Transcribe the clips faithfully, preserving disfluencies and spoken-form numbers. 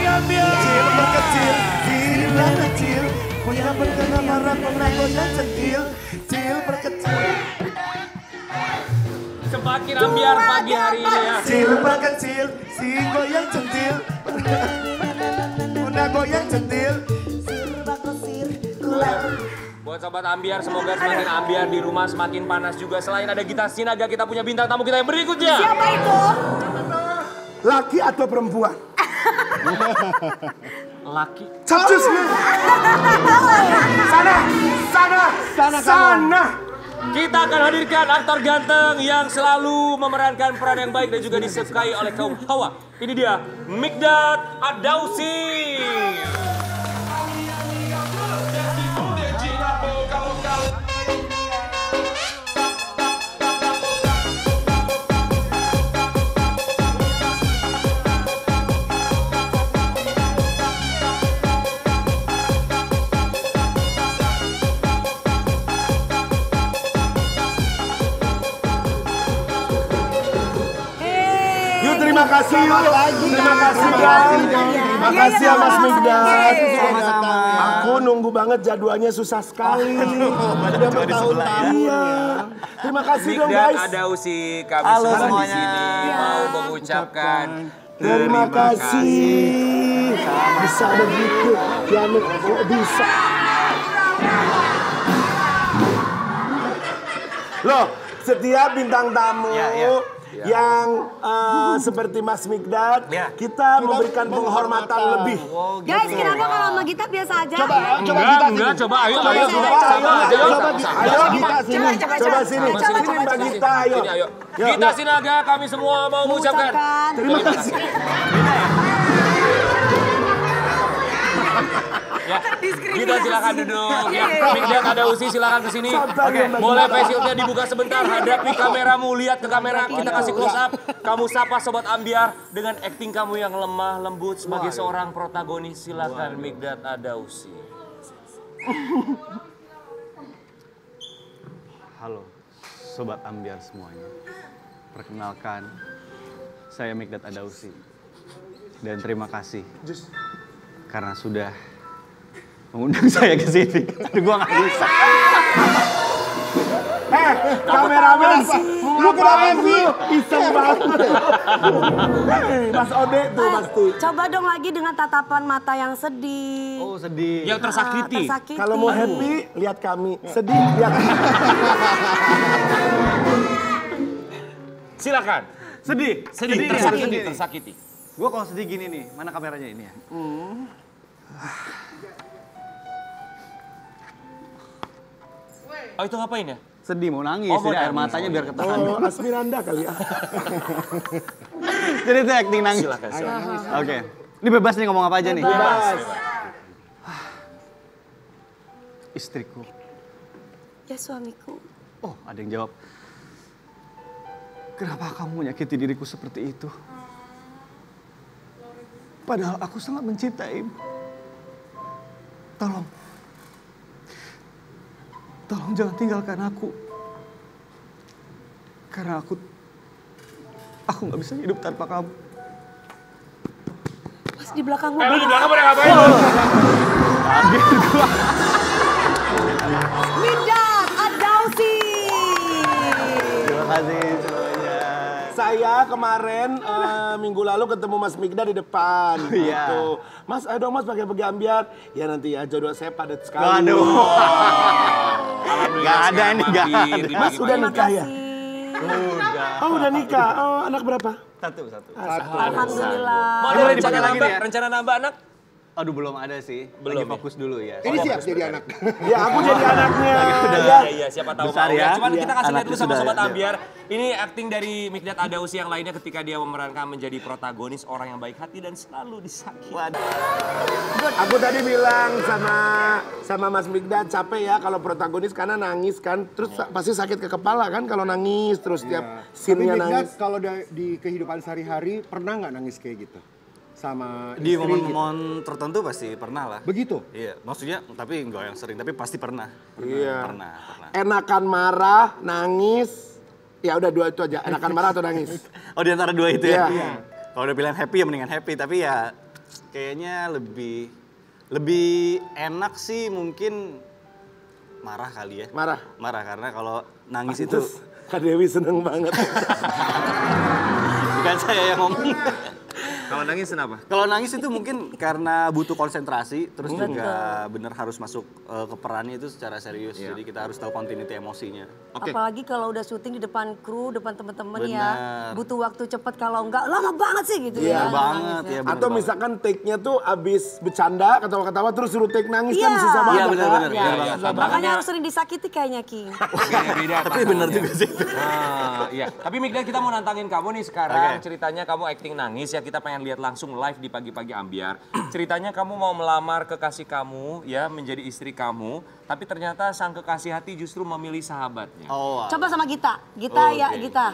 Pagi Ambyar. Kecil berkecil, dirilah kecil, punya berkena marah penakutnya centil. Kecil berkecil. Semakin Ambyar pagi hari ini ya. Kecil berkecil, si goyang centil. Bunda goyang centil. Kecil berkecil, kulang. Buat sobat Ambyar, semoga semakin Ambyar di rumah semakin panas juga. Selain ada Gita Sinaga, kita punya bintang tamu kita yang berikutnya. Siapa itu? Laki atau perempuan? Laki. Capcus. Sana, sana, sana, sana. Kita akan hadirkan aktor ganteng yang selalu memerankan peran yang baik dan juga disukai oleh kaum hawa. Ini dia, Miqdad Addausi. Terima kasih, terima kasih, terima kasih ya Mas Miqdad. Aku nunggu banget jadwalnya susah sekali. Udah bertahun-tahun ya. Terima kasih dong guys. Miqdad Addausi, kami semua di sini mau mengucapkan terima kasih. Bisa begitu, kiamat kok bisa. Loh, setiap bintang tamu Ya. Yang uh, seperti Mas Miqdad, ya. Kita memberikan penghormatan lebih. Wow, gitu. Guys, kenapa kalau sama Gita biasa aja? Coba, ya? Coba Gita sini. Enggak, coba, ayo, coba, ayo, coba, coba, ayo, coba, ayo, Gita sini, coba, coba sini, sini Mbak Gita, ayo. Gita Sinaga, kami semua mau mengucapkan terima kasih. Ya. Kita silakan duduk. Ya. Miqdad Addausi silakan ke sini. Okay. Boleh facialnya dibuka sebentar. Hadapi kameramu, lihat ke kamera. Kita kasih close up. Kamu sapa sobat Ambyar dengan akting kamu yang lemah lembut sebagai seorang protagonis. Silakan Miqdad Addausi. Halo sobat Ambyar semuanya. Perkenalkan saya Miqdad Addausi. Dan terima kasih karena sudah mengundang saya ke sini. Aduh, gua nggak bisa. Eh, kameramen, lu kenapa sih? Iseng banget. Mas Ode tuh, Mas tuh. Coba dong lagi dengan tatapan mata yang sedih. Oh, sedih. Yang tersakiti. tersakiti. Kalau mau happy, lihat kami. Sedih, lihat kami. Silakan. Sedih, sedih, sedih. Tersakiti. Sedih. Tersakiti. Gua kalau sedih gini nih, mana kameranya ini ya? Hmm. Oh itu ngapain ya? Sedih, mau nangis, oh, jadi air matanya biar ketahan. Oh, Asmiranda kali ya. Jadi itu acting nangis. Silakan, silakan. Oke, okay. Ini bebas nih ngomong apa aja nih? Bebas. Istriku. Ya suamiku. Oh, ada yang jawab. Kenapa kamu menyakiti diriku seperti itu? Padahal aku sangat mencintaimu. Tolong. Tolong jangan tinggalkan aku. Karena aku... Aku gak bisa hidup tanpa kamu. Mas di belakang gue. Eh, di belakang gue ngapain? Ambil gue. Miqdad Addausi. Terima kasih semuanya. Saya kemarin uh, minggu lalu ketemu Mas Miqdad di depan. Oh, gitu. Iya. Mas, ayo dong Mas pagi-pagi Ambyar. Ya nanti ya, jodoh saya padat sekali. Aduh. Gak ada nih, gak ada. Mas udah nikah ya? Udah. Oh udah nikah, oh anak berapa? Satu, satu. satu. Alhamdulillah. Mau ada rencana nambah, ya? rencana nambah anak? Aduh belum ada sih, belum, lagi fokus ya? dulu ya. Ini siap fokus jadi anak. Ya aku jadi anaknya. Iya, iya siapa tahu besar, ya. Cuman ya, kita kasih lihat dulu sama Sobat ya. Ambyar. Ini akting dari Miqdad Addausi yang lainnya ketika dia memerankan menjadi protagonis orang yang baik hati dan selalu disakiti. Aku tadi bilang sama sama Mas Miqdad capek ya kalau protagonis karena nangis kan. Terus ya. pasti sakit ke kepala kan kalau nangis terus ya. tiap scene-nya nangis. Kalau di kehidupan sehari-hari pernah nggak nangis kayak gitu? Sama istri, di momen-momen gitu. tertentu pasti pernah lah. Begitu? Iya, maksudnya tapi enggak yang sering, tapi pasti pernah. pernah iya. Pernah, pernah. Enakan marah, nangis, ya udah dua itu aja. Enakan marah atau nangis? Oh di antara dua itu ya? Iya. Kalau udah bilang happy ya mendingan happy, tapi ya kayaknya lebih lebih enak sih mungkin marah kali ya. Marah? Marah, karena kalau nangis Pantes, itu... Kak Dewi seneng banget. Bukan saya yang ngomong. Kalau nangis kenapa? Kalau nangis itu mungkin karena butuh konsentrasi, terus hmm. juga bener harus masuk uh, ke perannya itu secara serius. Yeah. Jadi kita harus tahu continuity emosinya. Okay. Apalagi kalau udah syuting di depan kru, depan temen-temen ya, butuh waktu cepat, kalau enggak lama banget sih gitu yeah, ya. Banget, ya bener. Atau banget. Misalkan take-nya tuh abis bercanda, ketawa-ketawa terus suruh take nangis yeah. kan susah banget. Iya yeah, bener-bener. Yeah. Yeah. Yeah. Makanya harus sering disakiti kayaknya King. Tapi bener juga sih. Nah, iya. Tapi Miqdad, kita mau nantangin kamu nih sekarang. Okay. Ceritanya kamu acting nangis ya, kita pengen lihat langsung live di Pagi-Pagi Ambyar. Ceritanya kamu mau melamar kekasih kamu ya, menjadi istri kamu, tapi ternyata sang kekasih hati justru memilih sahabatnya. Oh, coba sama Gita. Gita okay. ya Gita.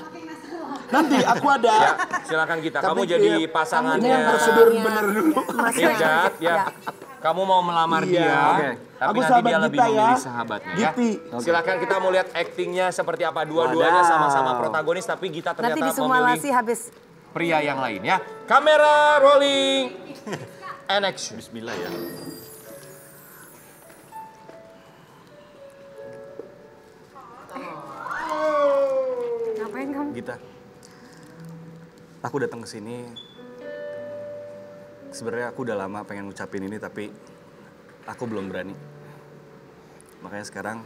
Nanti aku ada. Ya, silakan Gita. Tapi kamu jadi ya, pasangannya. Prosedur benar dulu. Miqdad ya. ya. Kamu mau melamar iya. dia. Okay. Tapi aku nanti dia lebih ya. memilih sahabatnya ya. Okay. Silakan, kita mau lihat aktingnya seperti apa. Dua-duanya sama-sama protagonis, tapi Gita ternyata nanti disumulasi habis pria yang lain ya. Kamera rolling and action. Bismillah ya. Ngapain kamu? Gita, aku datang ke sini. Sebenarnya aku udah lama pengen ngucapin ini, tapi aku belum berani. Makanya sekarang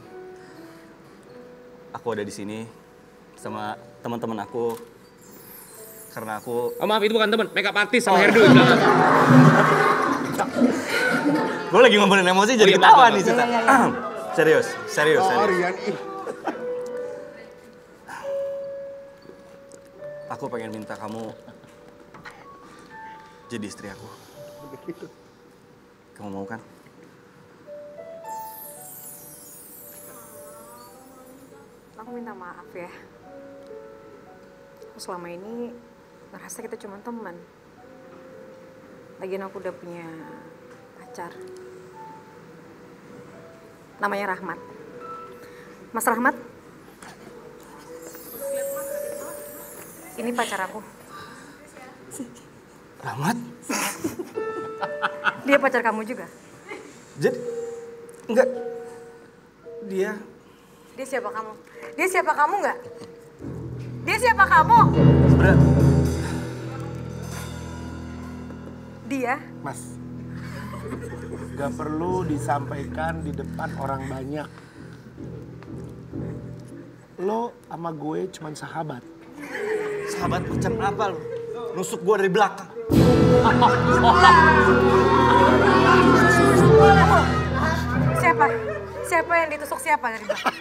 aku ada di sini sama teman-teman aku. Karena aku... Oh maaf, itu bukan temen, makeup artis sama oh. hairdo. Gue lagi ngomongin emosi jadi ketawa nih Cita. Serius, serius, serius. Aku pengen minta kamu jadi istri aku. Kamu mau kan? Aku minta maaf ya. Aku selama ini... ngerasa kita cuma teman. Lagian aku udah punya pacar. Namanya Rahmat. Mas Rahmat. Ini pacar aku. Rahmat? Dia pacar kamu juga? Jadi, enggak. Dia. Dia siapa kamu? Dia siapa kamu enggak? Dia siapa kamu? Sebenernya. Dia? Mas, gak perlu disampaikan di depan orang banyak. Lo sama gue cuman sahabat. Sahabat macam apa lo? Nusuk gue dari belakang. Siapa? Siapa yang ditusuk siapa dari belakang?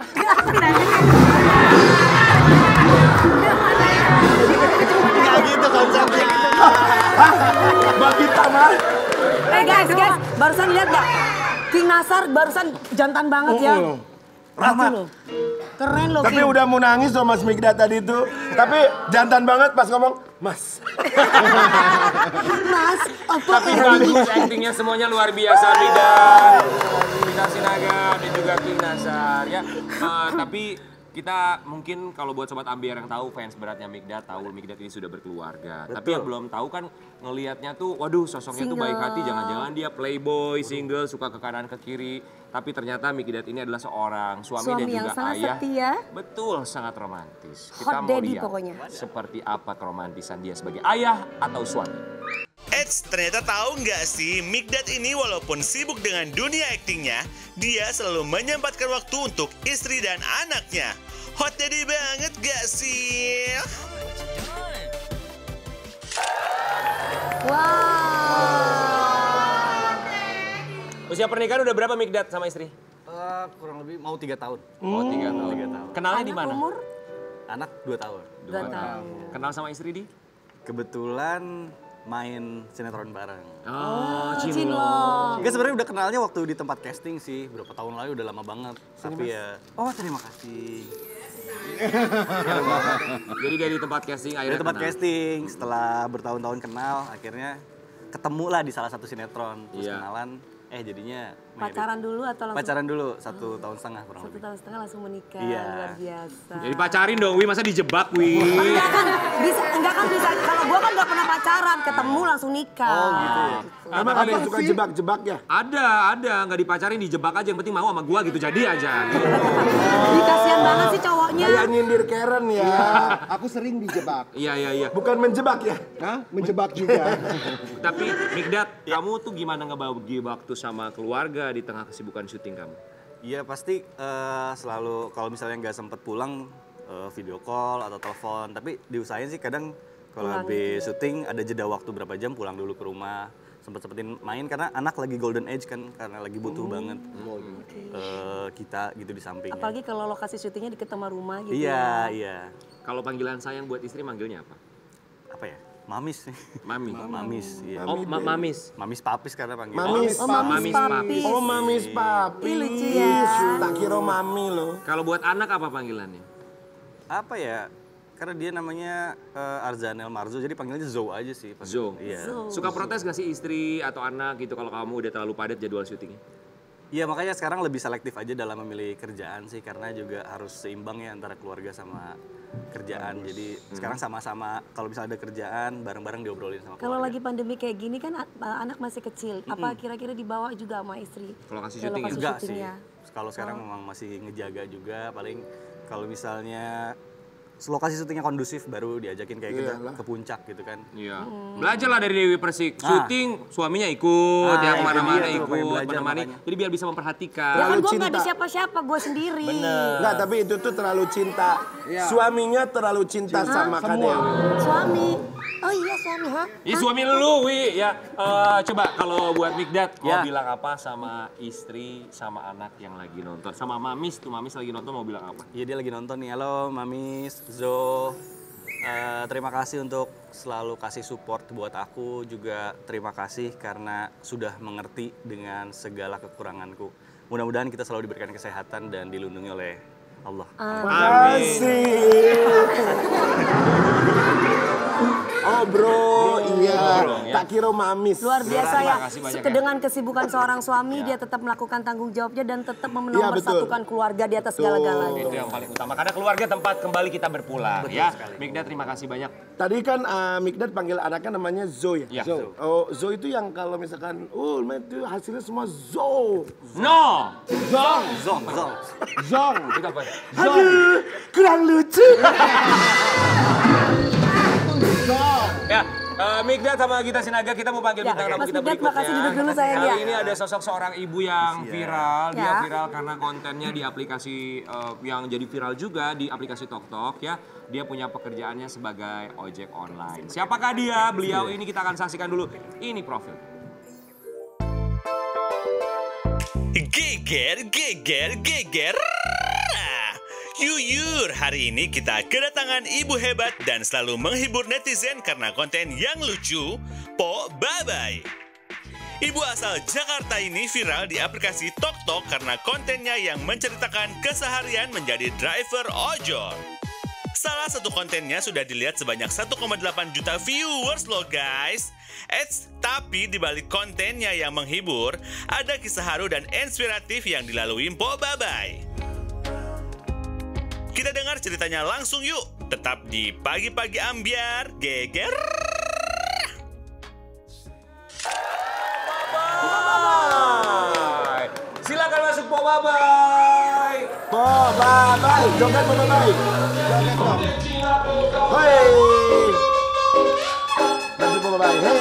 Gak gitu konsepnya. Mbak Gita mah. Eh guys, guys, barusan lihat gak? King Nassar barusan jantan banget ya. Rahmat. Keren loh. Tapi udah mau nangis loh Mas Miqdad tadi itu. Tapi jantan banget pas ngomong, Mas. Mas, apa Tapi bagus, actingnya semuanya luar biasa Miqdad. Gita Sinaga dan juga King Nassar ya. Tapi... kita mungkin kalau buat sobat Ambyar yang tahu, fans beratnya Miqdad tahu Miqdad ini sudah berkeluarga. Betul. Tapi yang belum tahu kan ngelihatnya tuh, waduh sosoknya single. Tuh baik hati, jangan-jangan dia playboy, single, suka ke kanan ke kiri. Tapi ternyata Miqdad ini adalah seorang suami, suami dan juga ayah. Setia. Betul, sangat romantis. Hot kita mau lihat pokoknya. Seperti apa keromantisan dia sebagai ayah atau suami. Eits, ternyata tahu nggak sih, Miqdad ini walaupun sibuk dengan dunia aktingnya, dia selalu menyempatkan waktu untuk istri dan anaknya. Hot daddy banget nggak sih? Wow. Usia pernikahan udah berapa Miqdad sama istri? Uh, kurang lebih mau tiga tahun. Mau hmm. tiga tahun. tahun. Kenalnya di mana? Umur? Anak dua tahun. Dua tahun. tahun. Kenal sama istri di? Kebetulan. Main sinetron bareng. Oh, Cinlong. Enggak, sebenarnya udah kenalnya waktu di tempat casting sih. Berapa tahun lalu, udah lama banget. Tapi ya, oh terima kasih. Jadi dari tempat casting akhirnya Dari tempat kenal. casting, setelah bertahun-tahun kenal, akhirnya ketemu lah di salah satu sinetron. Terus yeah. kenalan, eh jadinya pacaran merit. dulu atau langsung? Pacaran dulu, satu oh. tahun setengah kurang Satu lebih. tahun setengah langsung menikah, iya. luar biasa. Jadi pacarin dong, Wi, masa dijebak, Wi? Enggak kan, bisa, enggak kan bisa, kalau gue kan gak pernah pacaran, ketemu langsung nikah. Oh gitu ya. Emang ada yang suka jebak-jebak ya? Ada, ada, gak dipacarin, dijebak aja, yang penting mau sama gue gitu, jadi aja. Ini kasihan banget sih cowoknya. Kayak nyindir Karen ya. Aku sering dijebak. Iya, iya, iya. Bukan menjebak ya? Hah? Menjebak juga. Tapi Miqdad, kamu tuh gimana ngebagi waktu sama keluarga di tengah kesibukan syuting kamu? Iya pasti uh, selalu kalau misalnya nggak sempet pulang uh, video call atau telepon, tapi diusahain sih kadang kalau habis syuting ada jeda waktu berapa jam pulang dulu ke rumah, sempet-sempetin main karena anak lagi golden age kan, karena lagi butuh hmm. banget okay. uh, kita gitu di sampingnya. Apalagi kalau lokasi syutingnya deket sama rumah gitu. Iya, ya. iya. Kalau panggilan sayang buat istri manggilnya apa? Apa ya? Mamis. Mami. Mamis. Iya. Oh, ma mamis. Mamis papis karena panggil. Mamis, oh, mamis papis. Oh, mamis papis. Ih, lucu ya. Tak kira mami loh. Kalau buat anak apa panggilannya? Apa ya? Karena dia namanya uh, Arzanel Marzo, jadi panggilannya Zo aja sih. Zo. Iya. Suka protes gak sih istri atau anak gitu kalau kamu udah terlalu padat jadwal syutingnya? Iya, makanya sekarang lebih selektif aja dalam memilih kerjaan sih, karena juga harus seimbang ya antara keluarga sama kerjaan. Bagus. Jadi hmm. sekarang sama-sama kalau misalnya ada kerjaan bareng-bareng diobrolin sama keluarga. Kalau lagi pandemi kayak gini kan anak masih kecil, mm-hmm. apa kira-kira dibawa juga sama istri? Kalau kasih syuting ya? Enggak sih. Kalau sekarang oh. memang masih ngejaga juga, paling kalau misalnya lokasi syutingnya kondusif baru diajakin kayak kita ke puncak gitu kan. Iya. Hmm. Belajarlah dari Dewi Persik. Syuting ah. suaminya ikut, ah, ya kemana-mana ikut, kemana-mana. Jadi biar bisa memperhatikan. Ya kan gue gak ada siapa-siapa, gue sendiri. Bener. Nggak, tapi itu tuh terlalu cinta. Ya. Suaminya terlalu cinta Cina. sama kan ya. Suami. Oh iya suami, ha? Iya suami lu, Wi. Ya, uh, coba kalau buat Miqdad, ya. mau bilang apa sama istri, sama anak yang lagi nonton? Sama Mamis tuh, Mamis lagi nonton mau bilang apa? Iya dia lagi nonton nih, halo Mamis. Zo, uh, terima kasih untuk selalu kasih support buat aku. Juga terima kasih karena sudah mengerti dengan segala kekuranganku. Mudah-mudahan kita selalu diberikan kesehatan dan dilindungi oleh Allah. Amin. Oh bro, iya. Tak kira mamis. Luar biasa ya. Dengan kesibukan seorang suami, dia tetap melakukan tanggung jawabnya dan tetap menomorsatukan keluarga di atas segala-galanya. Itu yang paling utama. Karena keluarga tempat kembali kita berpulang. Ya, Miqdad terima kasih banyak. Tadi kan Miqdad panggil anaknya namanya Zo ya. Zo. Oh, Zo itu yang kalau misalkan, oh, itu hasilnya semua Zo. No. Zong. Zong. Zong. Zong. Itu apa? Aduh, kurang lucu. Ya, uh, Miqdad sama Gita Sinaga kita mau panggil bintang tamu ya, kita berikutnya. Makasih duduk dulu sayang. Kali ya. ini ada sosok seorang ibu yang viral, ya. dia viral karena kontennya di aplikasi uh, yang jadi viral juga di aplikasi TokTok ya. Dia punya pekerjaannya sebagai ojek online. Siapakah dia? Beliau ini kita akan saksikan dulu. Ini profil. Geger, geger, geger. Yuyur, hari ini kita kedatangan ibu hebat dan selalu menghibur netizen karena konten yang lucu, Po Babai. Ibu asal Jakarta ini viral di aplikasi TokTok karena kontennya yang menceritakan keseharian menjadi driver ojol. Salah satu kontennya sudah dilihat sebanyak satu koma delapan juta viewers loh guys. Eits, tapi dibalik kontennya yang menghibur, ada kisah haru dan inspiratif yang dilalui Po Babai. Kita dengar ceritanya langsung yuk, tetap di Pagi-Pagi Ambyar, geger. Po Babai, silakan masuk Po Babai. Po Babai, joget Po Babai. Hei, masuk Po Babai. Hei.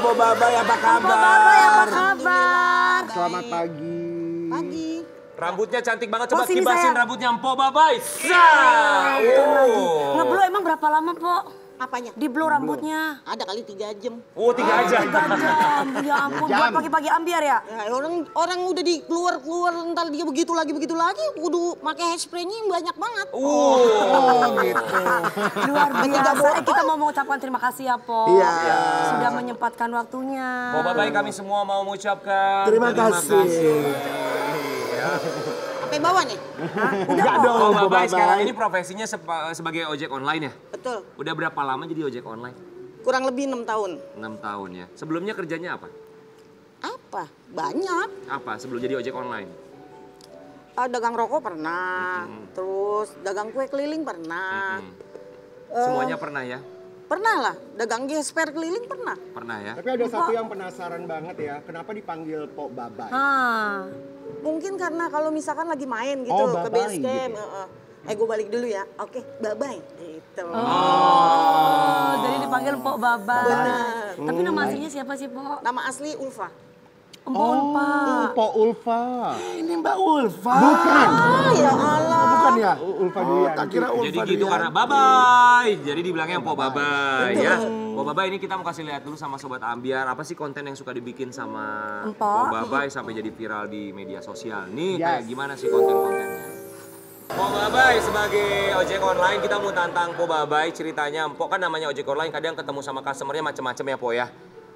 Po Babai, apa kabar? Po Babai, apa kabar? Selamat pagi. Pagi. Rambutnya cantik banget, coba kibasin rambutnya Po Babai. Nah, itu lagi. Ngeblow emang berapa lama, Po? Apanya? Di blow rambutnya. Ada kali tiga jam. Oh tiga jam. Tiga jam. Ya ampun, buat pagi-pagi ambiar ya. Ya orang orang udah di keluar keluar entar dia begitu lagi begitu lagi. Kudu pakai hairspray-nya banyak banget. Oh, oh gitu. Luar biasa. Eh, kita mau mengucapkan terima kasih ya Po. Iya. Ya. Sudah menyempatkan waktunya. Po Babai kami semua mau mengucapkan terima, terima kasih. kasih. Sampai bawah nih? Hah? Udah Po. Dong, Po Babai sekarang ini profesinya sebagai ojek online ya? Betul. Udah berapa lama jadi ojek online? Kurang lebih enam tahun. enam tahun ya. Sebelumnya kerjanya apa? Apa? Banyak. Apa sebelum jadi ojek online? Uh, dagang rokok pernah, mm-hmm. terus dagang kue keliling pernah. Mm-hmm. uh, Semuanya pernah ya? Pernah lah, dagang gesper keliling pernah. Pernah ya? Tapi ada Lupa. satu yang penasaran banget ya, kenapa dipanggil Po Babai? Ah. Mungkin karena kalau misalkan lagi main gitu oh, ke base camp. Gitu. Uh, eh gue balik dulu ya, oke okay, Babai gitu. Oh, oh. Jadi dipanggil Po Babai. Benar. Hmm. Tapi nama aslinya siapa sih Po? Nama asli Ulfah. Mbak oh, Ulfah. Po Ulfah. Ini Mbak Ulfah. Bukan. Oh, ya Allah. Bukan ya? Ulfah dia. Oh, tak kira Ulfah Jadi Ulfah gitu karena Babai. Jadi dibilangnya Po Babai ya. Po Babai ini kita mau kasih lihat dulu sama Sobat Ambyar. Apa sih konten yang suka dibikin sama Po Babai sampai jadi viral di media sosial. Nih yes. kayak gimana sih konten-kontennya. Po Babai sebagai ojek online kita mau tantang Po Babai. Ceritanya Po kan namanya ojek online kadang ketemu sama customernya macam-macam ya Po ya.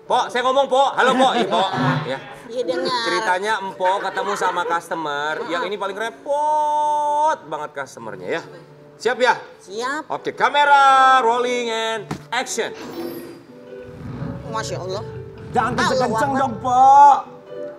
Po, saya ngomong Po, halo Po, iya Po, ya. Iya dengar. Ceritanya Empo ketemu sama customer, yang ini paling repot banget customernya ya. Siap ya? Siap. Oke, kamera rolling and action. Masya Allah. Jangan kenceng-kenceng dong Po.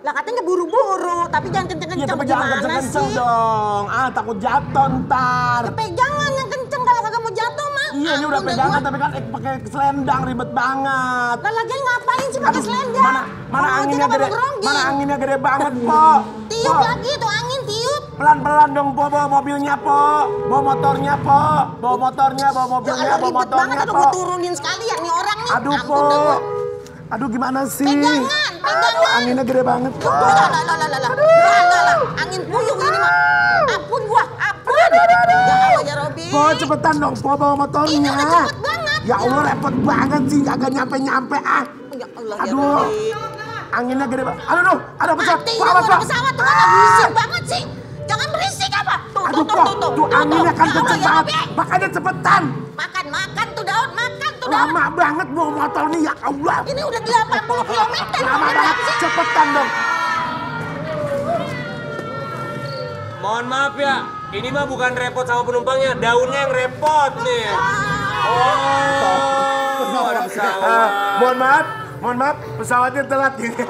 Lah katanya buru-buru, tapi jangan kenceng-kenceng gimana sih? Jangan kenceng-kenceng dong, ah takut jatuh ntar. Kepegangan yang kenceng kalau kagak mau jatuh mah. Iya ini udah pegangan tapi kan pakai selendang ribet banget. Lah lagi ngapain sih pakai selendang? Mana mana anginnya gede, mana anginnya gede banget Po. Tiup lagi tuh angin tiup. Pelan-pelan dong Po, bawa mobilnya Po, bawa motornya Po, bawa motornya, bawa mobilnya, bawa motornya Po. Aduh turunin sekalian nih orang nih. Aduh Po. Aduh gimana sih? Pegangan, pegangan. Anginnya gede banget. Tuh, lah, lah, lah, lah, lah. Angin puyuh ini mah. Ampun gua, ampun. Enggak apa ya Robi. Po cepetan dong, Po bawa motornya. Ini udah cepet banget. Ya Allah repot banget sih, agak nyampe-nyampe ah. Ya Allah ya Robi. Anginnya gede banget. Aduh, aduh, ada pesawat. Ada pesawat tuh kan berisik banget sih. Jangan berisik apa? Tuh, tuh, tuh, tuh. Tuh anginnya kan kenceng banget. Makanya cepetan. Makan, makan tuh daun, makan. Lama banget bawa motor nih ya Allah. Ini udah delapan puluh kilometer. Lama banget, cepetan dong. Mohon maaf ya, ini mah bukan repot sama penumpangnya, daunnya yang repot nih. Oh, ada pesawat. Uh, mohon maaf, mohon maaf, pesawatnya telat gini.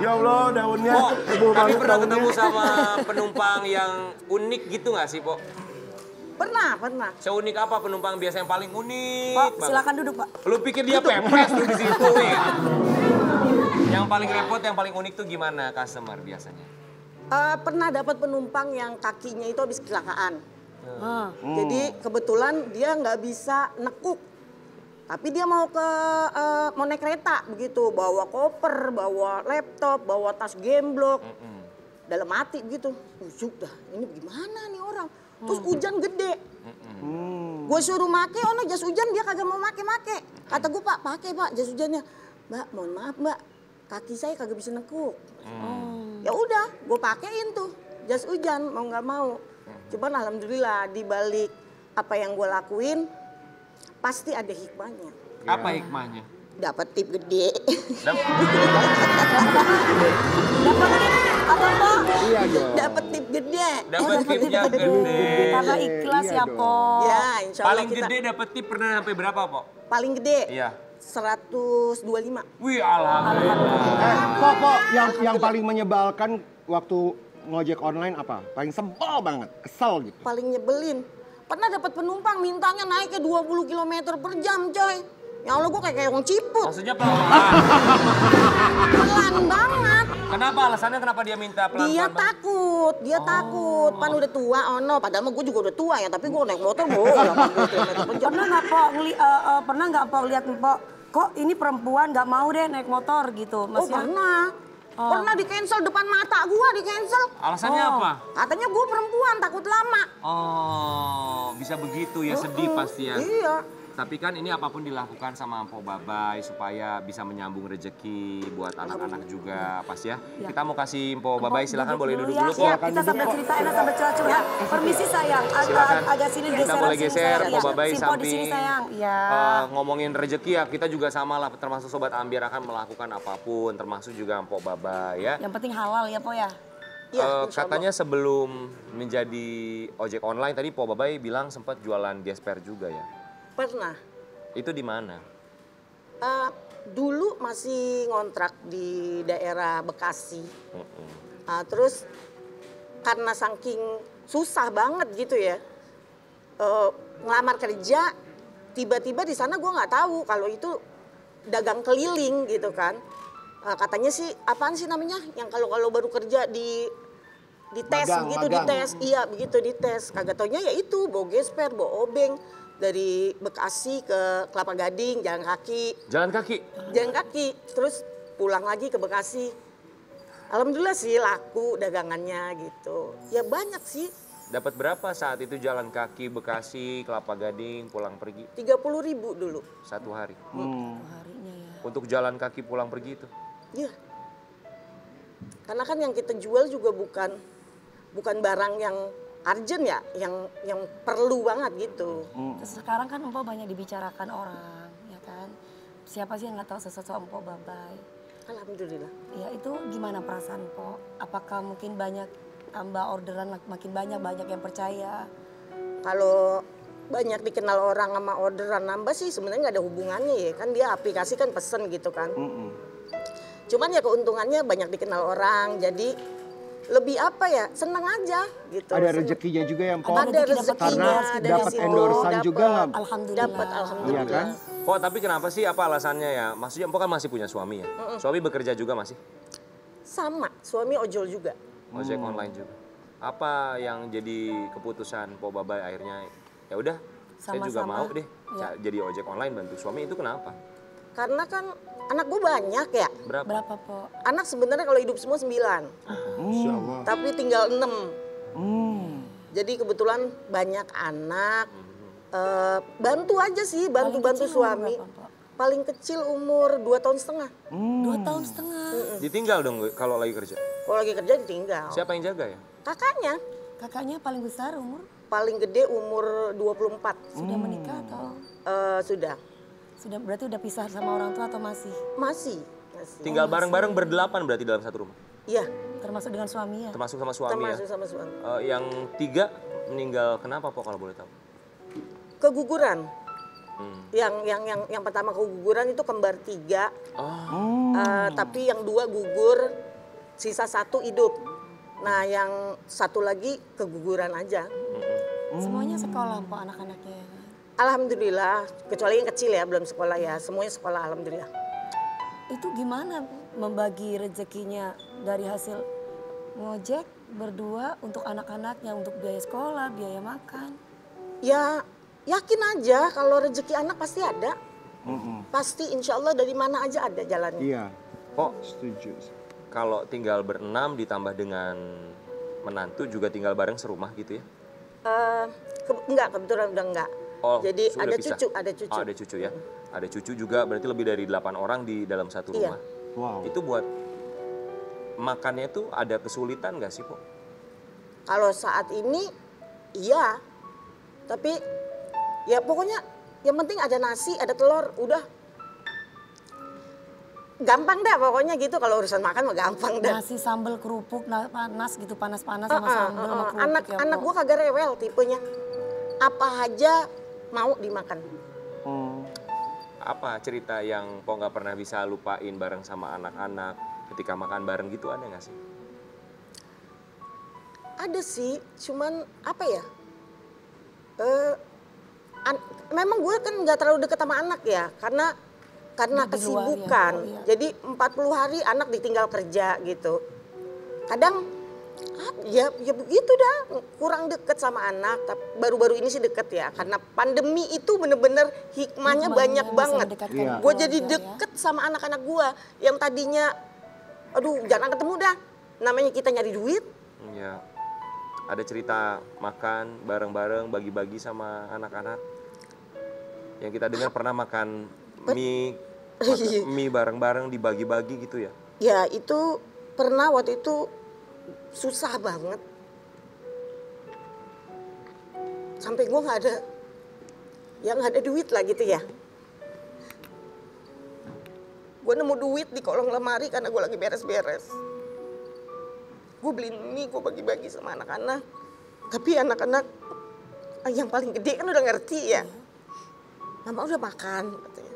Ya Allah, daunnya. Po, kami pernah daunnya. ketemu sama penumpang yang unik gitu gak sih Po? Pernah, pernah. Seunik apa penumpang biasa yang paling unik? Pak, silakan duduk Pak. Lu pikir dia duduk. pepes lu di situ ya? Yang paling repot, yang paling unik tuh gimana customer biasanya? Uh, pernah dapat penumpang yang kakinya itu habis kecelakaan. Hmm. Hmm. Jadi kebetulan dia nggak bisa nekuk. Tapi dia mau ke uh, mau naik kereta begitu. Bawa koper, bawa laptop, bawa tas gemblok. Hmm -hmm. Dalam hati begitu. Ujuk dah, ini gimana nih orang? Terus hujan gede, hmm. gue suruh make, ono jas hujan dia kagak mau make-make. Kata gue Pak, pakai Pak jas hujannya. Mbak, mohon maaf Mbak, kaki saya kagak bisa nekuk. Hmm. Ya udah, gue pakein tuh jas hujan mau nggak mau. Cuman alhamdulillah dibalik apa yang gue lakuin pasti ada hikmahnya. Ya. Apa hikmahnya? Dapat tip gede. Dapat gede. Apa Po? Iya dong. Dapat tip gede. Dapat tipnya gede. Karena ikhlas iya ya Po. Ya, insya Allah paling kita... gede dapat tip pernah sampai berapa Po? Paling gede? Iya. seratus dua puluh lima. Wih alhamdulillah. Eh Po, Po yang, yang paling menyebalkan waktu ngojek online apa? Paling sebel banget, kesel gitu. Paling nyebelin. Pernah dapat penumpang mintanya naiknya dua puluh kilometer per jam coy. Ya Allah gue kayak orang ciput. Maksudnya pelan. Pelan banget. Kenapa alasannya kenapa dia minta pelan? Dia pelan takut, dia oh. takut. Pan udah tua, oh no. Padahal mah gue juga udah tua ya, tapi gue naik motor gue. Pernah nggak Po, uh, uh, pernah nggak Po lihat Po? Kok ini perempuan nggak mau deh naik motor gitu? Maksudnya... Oh pernah. Oh. Pernah di-cancel depan mata gua, di-cancel. Alasannya oh. apa? Katanya gua perempuan, takut lama. Oh, bisa begitu ya, sedih uh-uh. pasti ya. Iya. Tapi kan ini apapun dilakukan sama Po Babai supaya bisa menyambung rezeki buat anak-anak juga pas ya. ya. Kita mau kasih Po Babai, silakan boleh duduk dulu ya, kok. Kita sambil cerita enak sambil curhat ya. Permisi sayang, silakan. agak sini geser. Kita boleh geser Po Babai samping ya. uh, ngomongin rezeki ya, kita juga sama lah termasuk Sobat Ambyar akan melakukan apapun termasuk juga Po Babai ya. Yang penting halal ya Po ya. Uh, katanya sebelum menjadi ojek online tadi Po Babai bilang sempat jualan gesper juga ya. Pernah. Itu di mana? Uh, dulu masih ngontrak di daerah Bekasi. Mm-mm. Uh, terus karena saking susah banget gitu ya, uh, ngelamar kerja, tiba-tiba di sana gue nggak tahu kalau itu dagang keliling gitu kan. Uh, katanya sih apaan sih namanya? Yang kalau kalau baru kerja di dites gitu, dites, iya begitu dites. Kagak taunya ya itu, bawa gesper, bawa obeng. Dari Bekasi ke Kelapa Gading, jalan kaki. Jalan kaki? Jalan kaki, terus pulang lagi ke Bekasi. Alhamdulillah sih laku dagangannya gitu. Ya banyak sih. Dapat berapa saat itu jalan kaki Bekasi, Kelapa Gading, pulang pergi? tiga puluh ribu dulu. Satu hari? Hmm. Satu harinya ya. Untuk jalan kaki pulang pergi itu? Iya. Karena kan yang kita jual juga bukan, bukan barang yang... urgent ya, yang yang perlu banget gitu. Sekarang kan Empok banyak dibicarakan orang, ya kan? Siapa sih yang nggak tahu sesuatu Empok Babai? Alhamdulillah. Ya itu gimana perasaan Empok? Apakah mungkin banyak tambah orderan makin banyak banyak yang percaya? Kalau banyak dikenal orang sama orderan nambah sih sebenarnya nggak ada hubungannya ya kan, dia aplikasi kan pesen gitu kan. Mm-mm. Cuman ya keuntungannya banyak dikenal orang, jadi lebih apa ya, seneng aja gitu. Ada rezekinya juga yang Pok. Ada rezekinya. Karena dapat endorsan juga nggak? Alhamdulillah. Dapat, alhamdulillah. Iya kan? Pok, tapi kenapa sih, apa alasannya ya? Maksudnya Pok kan masih punya suami ya? Mm-mm. Suami bekerja juga masih? Sama, suami ojol juga. Ojek hmm. online juga. Apa yang jadi keputusan Po Babai akhirnya? Ya udah, saya juga mau deh ya. Jadi ojek online bantu suami, itu kenapa? Karena kan anak gue banyak ya. Berapa? Berapa Po? Anak sebenarnya kalau hidup semua sembilan. Hmm. Tapi tinggal enam. Hmm. Jadi kebetulan banyak anak. Hmm. Uh, bantu aja sih, bantu-bantu suami. Berapa, paling kecil umur dua tahun setengah. Hmm. Dua tahun setengah. Mm-mm. Ditinggal dong kalau lagi kerja? Kalau lagi kerja ditinggal. Siapa yang jaga ya? Kakaknya. Kakaknya paling besar umur? Paling gede umur dua puluh empat. Sudah menikah atau? Uh, sudah. Sudah berarti udah pisah sama orang tua atau masih? Masih. masih. Tinggal bareng-bareng oh, berdelapan berarti dalam satu rumah? Iya. Termasuk dengan suami ya? Termasuk sama suami Termasuk ya? sama suami. Uh, yang tiga meninggal kenapa Pok kalau boleh tahu? Keguguran. Hmm. Yang, yang yang yang pertama keguguran itu kembar tiga. Oh. Uh, tapi yang dua gugur, sisa satu hidup. Nah yang satu lagi keguguran aja. Hmm. Semuanya sekolah Pok anak-anaknya? Alhamdulillah, kecuali yang kecil ya, belum sekolah ya. Semuanya sekolah, alhamdulillah. Itu gimana membagi rezekinya dari hasil ngojek berdua untuk anak-anaknya, untuk biaya sekolah, biaya makan? Ya, yakin aja kalau rezeki anak pasti ada. Mm-hmm. Pasti insya Allah dari mana aja ada jalannya. Iya, Pok, setuju. Kalau tinggal berenam ditambah dengan menantu juga tinggal bareng serumah gitu ya? Uh, ke enggak, kebetulan udah enggak. Oh, jadi ada pisah. cucu, ada cucu. Oh, ada cucu ya. Hmm. Ada cucu juga berarti lebih dari delapan orang di dalam satu rumah. Iya. Wow. Itu buat makannya itu ada kesulitan nggak sih, Pok? Kalau saat ini iya. Tapi ya pokoknya yang penting ada nasi, ada telur, udah. Gampang dah pokoknya gitu kalau urusan makan mah gampang dah. Nasi sambal kerupuk panas gitu, panas-panas sama uh, uh, sambal uh, uh. kerupuk. Anak ya, anak gua kagak rewel tipenya. Apa aja mau dimakan. Hmm. Apa cerita yang Pok nggak pernah bisa lupain bareng sama anak-anak ketika makan bareng gitu ada nggak sih? Ada sih, cuman apa ya? E, an, memang gue kan nggak terlalu deket sama anak ya, karena karena Lebih kesibukan. Luar, ya. Jadi empat puluh hari anak ditinggal kerja gitu. Kadang Ya, ya begitu dah, kurang deket sama anak, baru-baru ini sih deket ya. Karena pandemi itu bener-bener hikmahnya, hikmahnya banyak banget. Gue jadi deket ya. sama anak-anak gue yang tadinya aduh jarang ketemu dah, namanya kita nyari duit. Iya, ada cerita makan bareng-bareng, bagi-bagi sama anak-anak. Yang kita dengar pernah makan mie, makan mie bareng-bareng, dibagi-bagi gitu ya? Ya itu pernah waktu itu susah banget. Sampai gue gak ada, yang gak ada duit lah gitu ya. Gue nemu duit di kolong lemari karena gue lagi beres-beres. Gue beliin mie, gue bagi-bagi sama anak-anak. Tapi anak-anak yang paling gede kan udah ngerti ya. Mama udah makan katanya.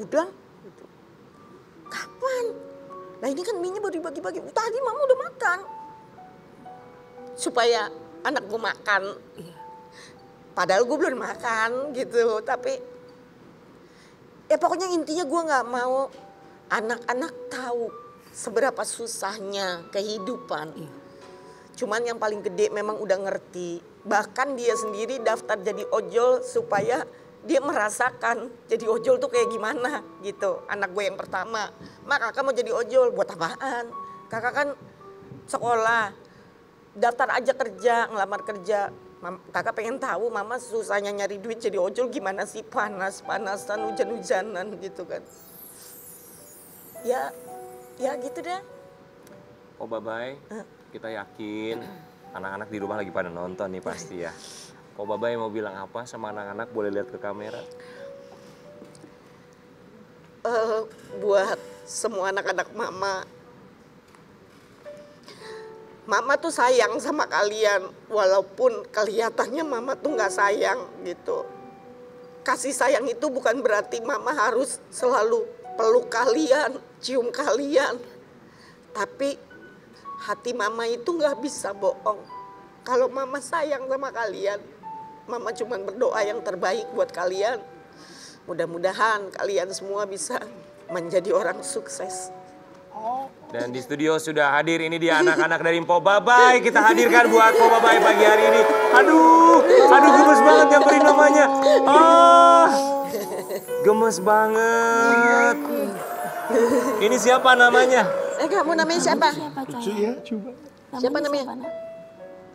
Udah? Kapan? Nah ini kan mie-nya baru dibagi-bagi. Tadi mama udah makan. Supaya anak gue makan. Padahal gue belum makan gitu. Tapi ya pokoknya intinya gue gak mau anak-anak tahu seberapa susahnya kehidupan. Cuman yang paling gede memang udah ngerti. Bahkan dia sendiri daftar jadi ojol supaya dia merasakan jadi ojol tuh kayak gimana gitu. Anak gue yang pertama, "Ma, kakak mau jadi ojol." "Buat apaan? Kakak kan sekolah, daftar aja kerja, ngelamar kerja." "Mama, kakak pengen tahu mama susahnya nyari duit jadi ojol gimana sih, panas-panasan, hujan-hujanan gitu kan." Ya ya gitu deh. Oh Babai, uh. kita yakin anak-anak di rumah lagi pada nonton nih pasti ya. Oh Babai mau bilang apa sama anak-anak, boleh lihat ke kamera? Uh, buat semua anak-anak mama. Mama tuh sayang sama kalian, walaupun kelihatannya mama tuh nggak sayang gitu. Kasih sayang itu bukan berarti mama harus selalu peluk kalian, cium kalian, tapi hati mama itu nggak bisa bohong. Kalau mama sayang sama kalian, mama cuma berdoa yang terbaik buat kalian. Mudah-mudahan kalian semua bisa menjadi orang sukses. Dan di studio sudah hadir, ini dia anak-anak dari Po Babai. Kita hadirkan buat Po Babai pagi hari ini. Aduh, aduh gemes banget nyamperin namanya. Ah, gemes banget. Ini siapa namanya? Eh kamu namanya siapa? Siapa ya, coba. Namanya siapa namanya? Siapa, nak?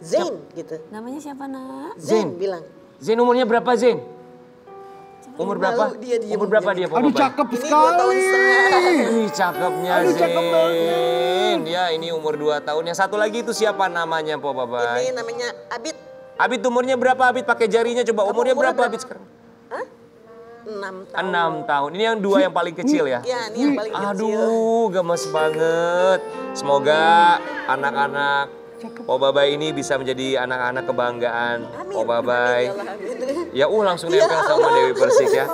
Zain gitu. Namanya siapa nak? Zain bilang. Zain umurnya berapa Zain? Umur berapa? Dia, dia, umur berapa dia? dia Aduh cakep sekali. Ih cakepnya Aduh, cakep Zain. Ya ini umur dua tahun. Yang satu lagi itu siapa namanya Po Babai? Ini namanya Abid. Abid umurnya berapa Abid? Pakai jarinya coba. Umurnya berapa Abid sekarang? Hah? enam tahun. Ini yang dua yang paling kecil ya? Iya, ini yang paling kecil. Aduh, gemes banget. Semoga anak-anak Po Babai ini bisa menjadi anak-anak kebanggaan Po Babai. Ya, uh langsung nempel sama Dewi Persik ya.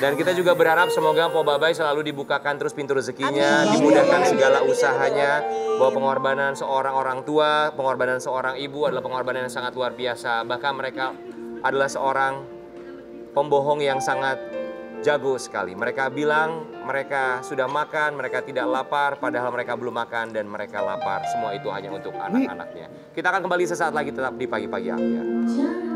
Dan kita juga berharap semoga Po Babai selalu dibukakan terus pintu rezekinya, dimudahkan segala usahanya. Bahwa pengorbanan seorang orang tua, pengorbanan seorang ibu adalah pengorbanan yang sangat luar biasa. Bahkan mereka adalah seorang pembohong yang sangat jago sekali. Mereka bilang mereka sudah makan, mereka tidak lapar, padahal mereka belum makan dan mereka lapar. Semua itu hanya untuk anak-anaknya. Kita akan kembali sesaat lagi tetap di Pagi Pagi Ambyar.